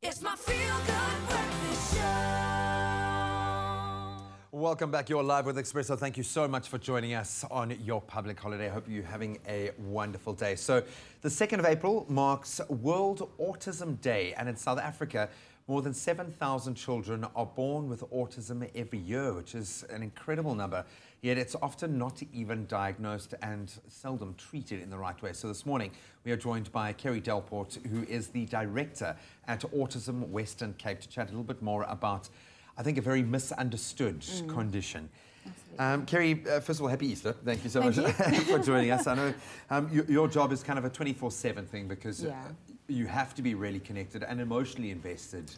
It's my feel-good breakfast show. Welcome back. You're live with Expresso. Thank you so much for joining us on your public holiday. I hope you're having a wonderful day. So the 2nd of April marks World Autism Day, and in South Africa, more than 7,000 children are born with autism every year, which is an incredible number. Yet it's often not even diagnosed and seldom treated in the right way. So this morning, we are joined by Kerry Delport, who is the director at Autism Western Cape, to chat a little bit more about, I think, a very misunderstood condition. Kerry, first of all, happy Easter. Thank you so much for joining us. I know your job is kind of a 24/7 thing because you have to be really connected and emotionally invested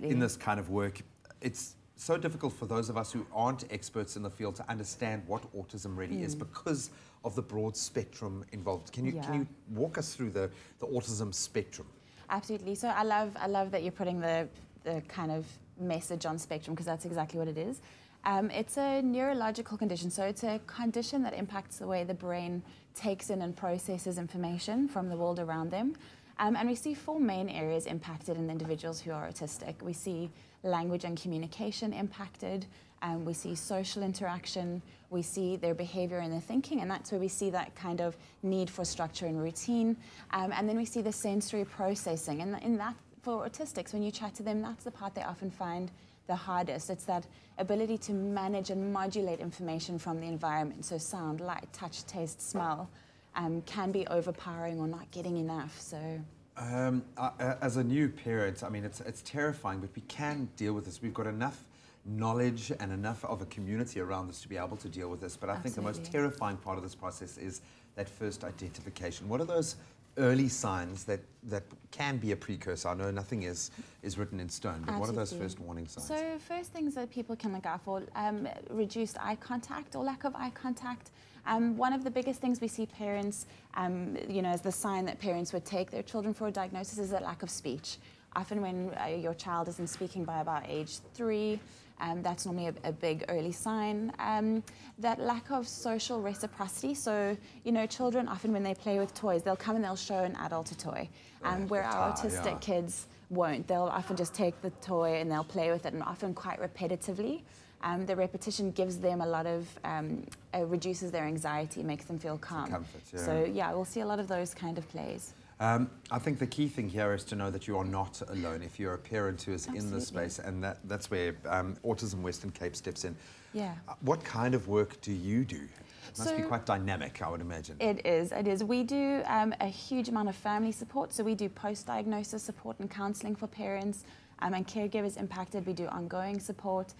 in this kind of work. It's so difficult for those of us who aren't experts in the field to understand what autism really is because of the broad spectrum involved. Can you walk us through the autism spectrum? Absolutely. So I love that you're putting the kind of message on spectrum, because that's exactly what it is. It's a neurological condition, so it's a condition that impacts the way the brain takes in and processes information from the world around them. And we see 4 main areas impacted in individuals who are autistic. We see language and communication impacted, we see social interaction, we see their behavior and their thinking, and that's where we see that kind of need for structure and routine. And then we see the sensory processing, and in that, for autistics, when you chat to them, that's the part they often find the hardest. It's that ability to manage and modulate information from the environment. So sound, light, touch, taste, smell can be overpowering or not getting enough. So, as a new parent, I mean, it's terrifying, but we can deal with this. We've got enough knowledge and enough of a community around this to be able to deal with this. But I think the most terrifying part of this process is that first identification. What are those early signs that can be a precursor? I know nothing is written in stone, but what are those first warning signs? So first things that people can look out for, reduced eye contact or lack of eye contact. One of the biggest things we see parents, as the sign that parents would take their children for a diagnosis is a lack of speech. Often when your child isn't speaking by about age 3, that's normally a big early sign. That lack of social reciprocity. So, children often when they play with toys, they'll come and they'll show an adult a toy, where our autistic kids won't. They'll often just take the toy and they'll play with it, and often quite repetitively. The repetition gives them a lot of, reduces their anxiety, makes them feel calm. Comfort, So we'll see a lot of those kind of plays. I think the key thing here is to know that you are not alone if you're a parent who is in this space, and that's where Autism Western Cape steps in. Yeah. What kind of work do you do? It must be quite dynamic, I would imagine. It is, it is. We do a huge amount of family support, so we do post-diagnosis support and counselling for parents and caregivers impacted. We do ongoing support.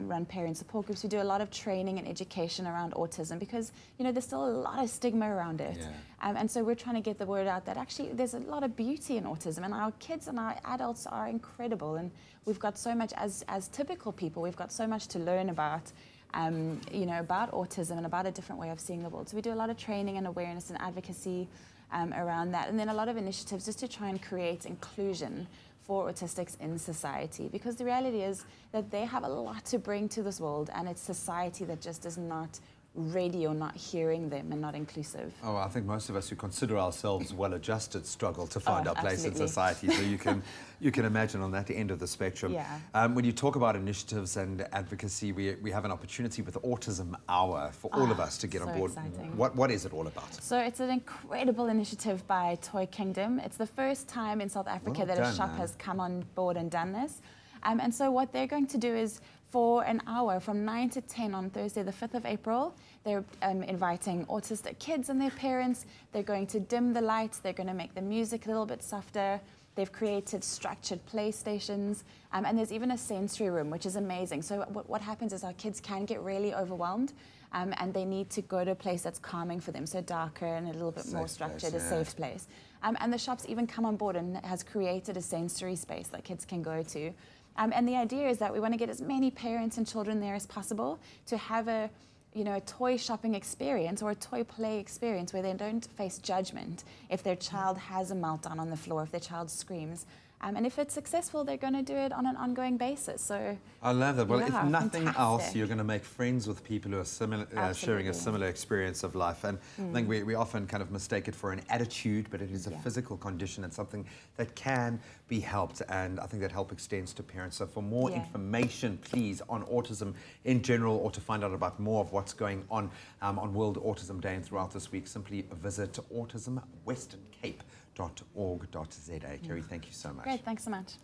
Run parent support groups. We do a lot of training and education around autism because, there's still a lot of stigma around it. Yeah. And so we're trying to get the word out that actually there's a lot of beauty in autism, and our kids and our adults are incredible, and we've got so much, as typical people, we've got so much to learn about, about autism and about a different way of seeing the world. So we do a lot of training and awareness and advocacy around that, and then a lot of initiatives just to try and create inclusion for autistics in society, because the reality is that they have a lot to bring to this world, and it's society that just is not ready or not hearing them and not inclusive. Oh, I think most of us who consider ourselves well-adjusted struggle to find our place in society, so you can imagine on that end of the spectrum. Yeah. When you talk about initiatives and advocacy, we have an opportunity with Autism Hour for all of us to get on board. Exciting. What is it all about? So it's an incredible initiative by Toy Kingdom. It's the first time in South Africa that a shop has come on board and done this. And so what they're going to do is, for an hour from 9 to 10 on Thursday the 5th of April, they're inviting autistic kids and their parents. They're going to dim the lights, they're going to make the music a little bit softer. They've created structured play stations, and there's even a sensory room, which is amazing. So what happens is our kids can get really overwhelmed, and they need to go to a place that's calming for them, so darker and a little bit more structured, a safe place. And the shop's even come on board and has created a sensory space that kids can go to. And the idea is that we want to get as many parents and children there as possible to have a toy shopping experience or a toy play experience where they don't face judgment if their child has a meltdown on the floor, if their child screams. And if it's successful, they're going to do it on an ongoing basis. So I love that. Well, if nothing else, you're going to make friends with people who are similar, sharing a similar experience of life. And I think we often kind of mistake it for an attitude, but it is a physical condition and something that can be helped. And I think that help extends to parents. So for more information, please, on autism in general, or to find out about more of what's going on World Autism Day and throughout this week, simply visit autismwesterncape.org.za. Kerry, thank you so much. Great, thanks so much.